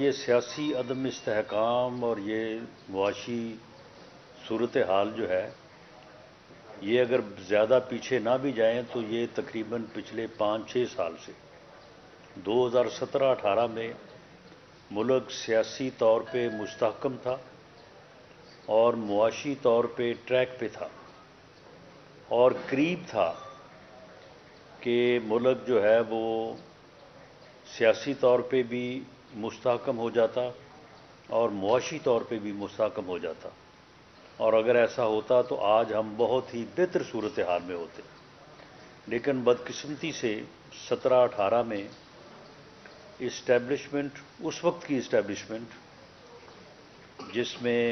ये सियासी अदम इस्तेहकाम और ये मुआशी सूरत हाल जो है ये अगर ज़्यादा पीछे ना भी जाएं तो ये तकरीबन पिछले 5-6 साल से 2017-18 में मुल्क सियासी तौर पे मुस्तहकम था और मुआशी तौर पे ट्रैक पे था और करीब था कि मुल्क जो है वो सियासी तौर पे भी मुस्तहकम हो जाता और मुआशी तौर पे भी मुस्तहकम हो जाता और अगर ऐसा होता तो आज हम बहुत ही बेहतर सूरत हाल में होते। लेकिन बदकिस्मती से 17-18 में इस्टेब्लिशमेंट, उस वक्त की इस्टेब्लिशमेंट जिसमें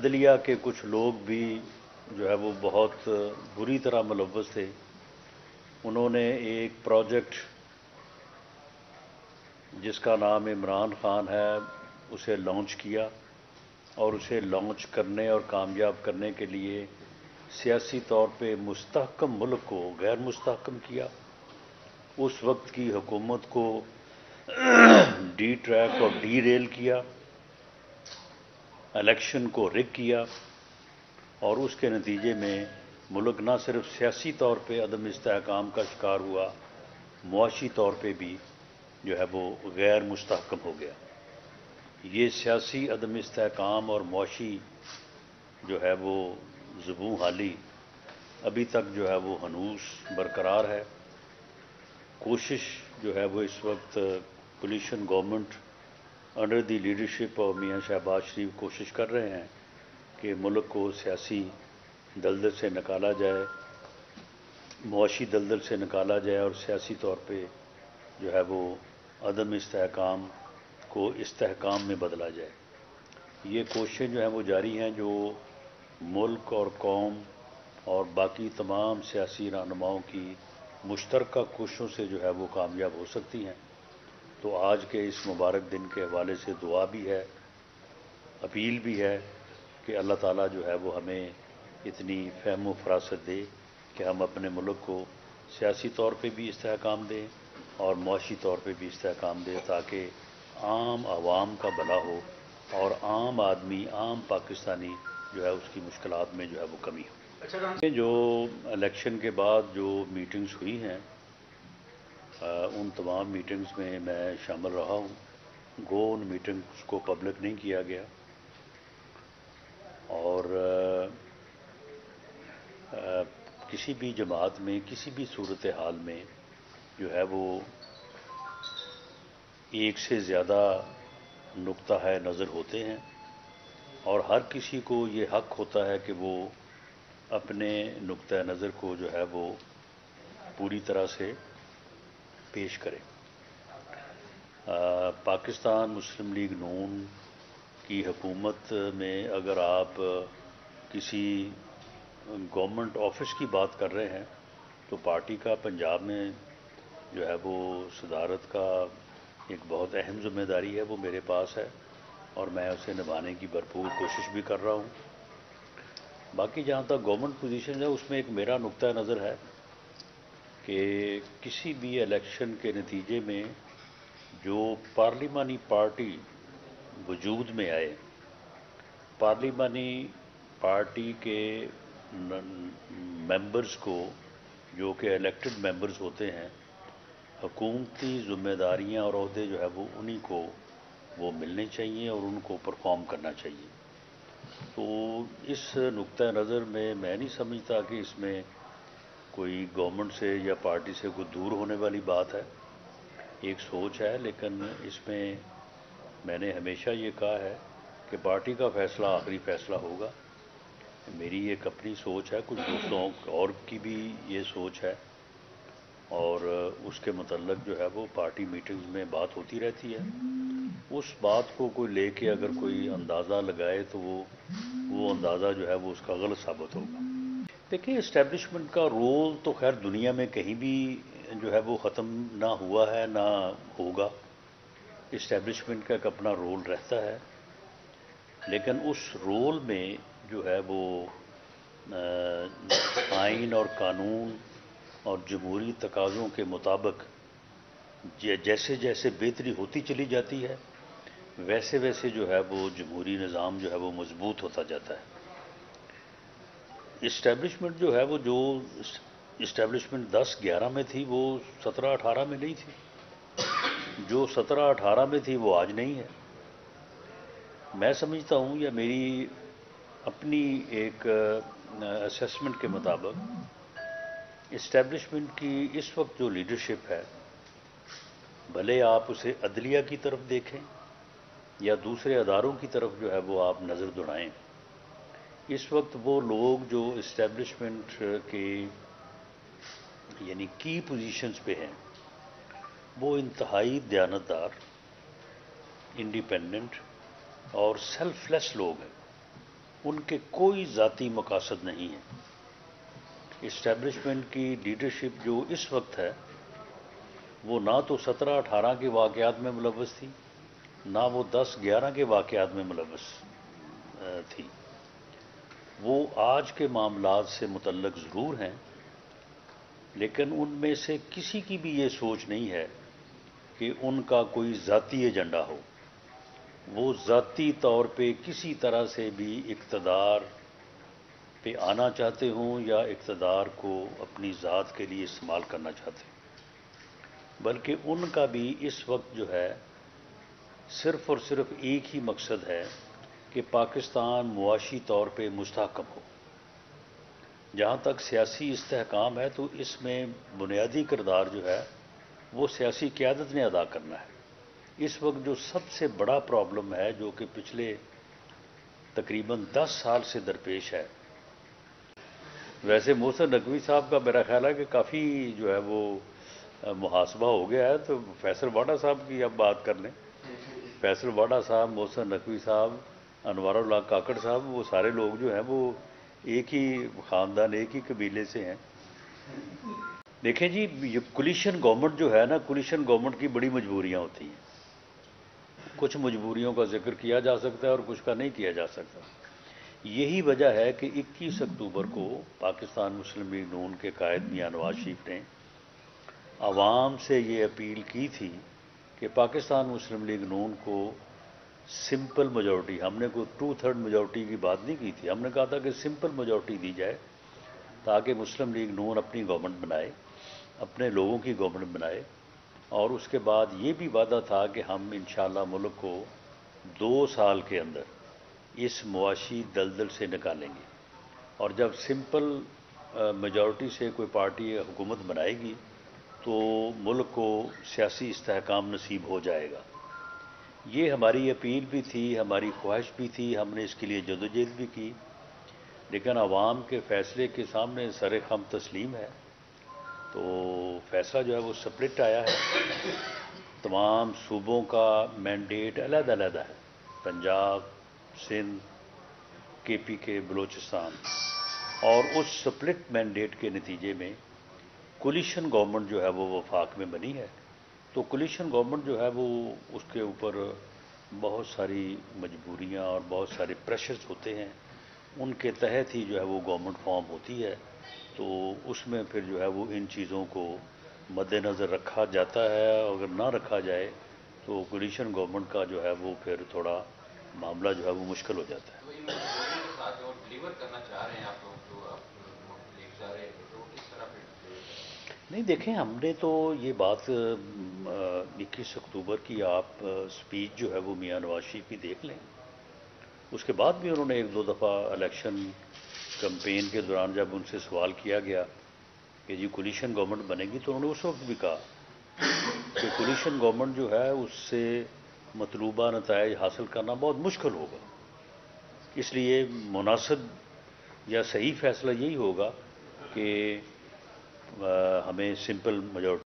अदलिया के कुछ लोग भी जो है वो बहुत बुरी तरह मुलव्वस थे, उन्होंने एक प्रोजेक्ट जिसका नाम इमरान खान है उसे लॉन्च किया और उसे लॉन्च करने और कामयाब करने के लिए सियासी तौर पे मुस्तहकम मुल्क को गैर मुस्तहकम किया। उस वक्त की हुकूमत को डी ट्रैक और डी रेल किया, इलेक्शन को रिग किया और उसके नतीजे में मुल्क न सिर्फ सियासी तौर पे अदम इस्तेहकाम का शिकार हुआ, मुआशी तौर पे भी जो है वो गैर मुस्तहकम हो गया। ये सियासी अदम इस्तेहकाम और मुआशी जो है वो ज़ुबू हाली अभी तक जो है वो हनूस बरकरार है। कोशिश जो है वो इस वक्त coalition government under the leadership और मियां शहबाज शरीफ कोशिश कर रहे हैं कि मुल्क को सियासी दलदल से निकाला जाए, मुआशी दलदल से निकाला जाए और सियासी तौर पे जो है वो अदम इस्तेहकाम को इस्तेहकाम में बदला जाए। ये कोशिशें जो हैं वो जारी हैं जो मुल्क और कौम और बाकी तमाम सियासी रहनुमाओं की मुश्तरका कोशिशों से जो है वो कामयाब हो सकती हैं। तो आज के इस मुबारक दिन के हवाले से दुआ भी है, अपील भी है कि अल्लाह ताला जो है वो हमें इतनी फहम व फरासत दे कि हम अपने मुल्क को सियासी तौर पे भी इस्तेहकाम दें और मुआशी तौर पे भी इस्तेहकाम दें ताकि आम आवाम का भला हो और आम आदमी, आम पाकिस्तानी जो है उसकी मुश्किलात में जो है वो कमी हो। जो इलेक्शन के बाद जो मीटिंग्स हुई हैं उन तमाम मीटिंग्स में मैं शामिल रहा हूँ। गो उन मीटिंग्स को पब्लिक नहीं किया गया और किसी भी जमात में, किसी भी सूरत हाल में जो है वो एक से ज़्यादा नुक्ता है नज़र होते हैं और हर किसी को ये हक होता है कि वो अपने नुक्ता नज़र को जो है वो पूरी तरह से पेश करे। पाकिस्तान मुस्लिम लीग नून की हुकूमत में अगर आप किसी गवर्नमेंट ऑफिस की बात कर रहे हैं तो पार्टी का पंजाब में जो है वो सदारत का एक बहुत अहम जिम्मेदारी है, वो मेरे पास है और मैं उसे निभाने की भरपूर कोशिश भी कर रहा हूँ। बाकी जहाँ तक गवर्नमेंट पोजीशन है उसमें एक मेरा नुक्ता नज़र है कि किसी भी इलेक्शन के नतीजे में जो पार्लिमानी पार्टी वजूद में आए, पार्लिमानी पार्टी के मेंबर्स को जो कि इलेक्टेड मेंबर्स होते हैं, हुकूमती जिम्मेदारियाँ और अहदे जो है वो उन्हीं को वो मिलने चाहिए और उनको परफॉर्म करना चाहिए। तो इस नुक्ता नज़र में मैं नहीं समझता कि इसमें कोई गवर्नमेंट से या पार्टी से कोई दूर होने वाली बात है, एक सोच है। लेकिन इसमें मैंने हमेशा ये कहा है कि पार्टी का फैसला आखिरी फैसला होगा। मेरी एक अपनी सोच है, कुछ दोस्तों और की भी ये सोच है और उसके मतलब जो है वो पार्टी मीटिंग्स में बात होती रहती है। उस बात को कोई लेके अगर कोई अंदाज़ा लगाए तो वो अंदाज़ा जो है वो उसका गलत साबित होगा। देखिए, इस्टेब्लिशमेंट का रोल तो खैर दुनिया में कहीं भी जो है वो ख़त्म ना हुआ है ना होगा। इस्टेब्लिशमेंट का एक अपना रोल रहता है लेकिन उस रोल में जो है वो आइन और कानून और जमहूरी तकाज़ों के मुताबिक जैसे जैसे बेहतरी होती चली जाती है वैसे वैसे जो है वो जमहूरी निज़ाम जो है वो मजबूत होता जाता है। इस्टेब्लिशमेंट जो है वो जो इस्टेब्लिशमेंट 10-11 में थी वो 17-18 में नहीं थी, जो 17-18 में थी वो आज नहीं है। मैं समझता हूँ या मेरी अपनी एक असेसमेंट के मुताबिक इस्टेब्लिशमेंट की इस वक्त जो लीडरशिप है, भले आप उसे अदलिया की तरफ देखें या दूसरे अदारों की तरफ जो है वो आप नज़र दौड़ाएं, इस वक्त वो लोग जो इस्टेब्लिशमेंट के यानी की पोजीशंस पे हैं वो इंतहाई दयानतदार, इंडिपेंडेंट और सेल्फलेस लोग हैं। उनके कोई ज़ाती मकासद नहीं है। इस्टेब्लिशमेंट की लीडरशिप जो इस वक्त है वो ना तो 17-18 के वाक़यात में मुलव्वस थी, ना वो 10-11 के वाक़यात में मुलव्वस थी। वो आज के मामलात से मुतल्लक ज़रूर हैं, लेकिन उनमें से किसी की भी ये सोच नहीं है कि उनका कोई ज़ाती एजेंडा हो। वो ज़ाती तौर पे किसी तरह से भी इक़्तदार पे आना चाहते हों या इक़्तदार को अपनी ज़ात के लिए इस्तेमाल करना चाहते हों, बल्कि उनका भी इस वक्त जो है सिर्फ़ और सिर्फ एक ही मकसद है कि पाकिस्तान मुआशी तौर पे मुस्तहकम हो। जहाँ तक सियासी इस्तेहकाम है तो इसमें बुनियादी किरदार जो है वो सियासी क़यादत ने अदा करना है। इस वक्त जो सबसे बड़ा प्रॉब्लम है, जो कि पिछले तकरीबन 10 साल से दरपेश है, वैसे मोहसिन नकवी साहब का मेरा ख्याल है कि काफ़ी जो है वो मुहासबा हो गया है, तो फैसल वाडा साहब की अब बात कर लें। फैसल वाडा साहब, मोहसिन नकवी साहब, अनवारुल्लाह काकड़ साहब, वो सारे लोग जो हैं वो एक ही ख़ानदान, एक ही कबीले से हैं। देखें जी, ये कोलिशन गवर्नमेंट जो है ना, कोलिशन गवर्नमेंट की बड़ी मजबूरियाँ होती हैं। कुछ मजबूरियों का जिक्र किया जा सकता है और कुछ का नहीं किया जा सकता। यही वजह है कि 21 अक्टूबर को पाकिस्तान मुस्लिम लीग नून के कायद मियाँ नवाज शरीफ ने आवाम से ये अपील की थी कि पाकिस्तान मुस्लिम लीग नून को सिंपल मेजॉरिटी, हमने कोई 2/3 मेजॉरिटी की बात नहीं की थी, हमने कहा था कि सिंपल मेजॉरिटी दी जाए ताकि मुस्लिम लीग नून अपनी गवर्नमेंट बनाए, अपने लोगों की गवर्नमेंट बनाए। और उसके बाद ये भी वादा था कि हम इंशाल्लाह मुल्क को 2 साल के अंदर इस मुआशी दलदल से निकालेंगे। और जब सिंपल मेजॉरिटी से कोई पार्टी हुकूमत बनाएगी तो मुल्क को सियासी इस्तेहकाम नसीब हो जाएगा। ये हमारी अपील भी थी, हमारी ख्वाहिश भी थी, हमने इसके लिए जदोजहद भी की, लेकिन आवाम के फ़ैसले के सामने सर खम तस्लीम है। तो फैसला जो है वो स्प्लिट आया है। तमाम सूबों का मैंडेट अलग अलग है, पंजाब, सिंध, KPK, बलूचिस्तान, और उस स्प्लिट मैंडेट के नतीजे में कोलिशन गवर्नमेंट जो है वो वफाक में बनी है। तो कोलिशन गवर्नमेंट जो है वो उसके ऊपर बहुत सारी मजबूरियां और बहुत सारे प्रेशर्स होते हैं, उनके तहत ही जो है वो गवर्नमेंट फॉर्म होती है। तो उसमें फिर जो है वो इन चीज़ों को मद्देनज़र रखा जाता है। अगर ना रखा जाए तो कोलिशन गवर्नमेंट का जो है वो फिर थोड़ा मामला जो है वो मुश्किल हो जाता है। तो डिलीवर करना चाह रहे हैं आप लोग जो आप ले जा रहे हैं, तो किस तरह नहीं, देखें हमने तो ये बात 21 अक्टूबर की आप स्पीच जो है वो मियाँ नवाज शरीफ की देख लें। उसके बाद भी उन्होंने 1-2 दफ़ा इलेक्शन कैंपेन के दौरान जब उनसे सवाल किया गया कि जी कोलिशन गवर्नमेंट बनेगी, तो उन्होंने उस वक्त भी कहा कि कोलिशन गवर्नमेंट जो है उससे मतलूबा नताइज हासिल करना बहुत मुश्किल होगा, इसलिए मुनासिब या सही फैसला यही होगा कि हमें सिंपल मेजॉरिटी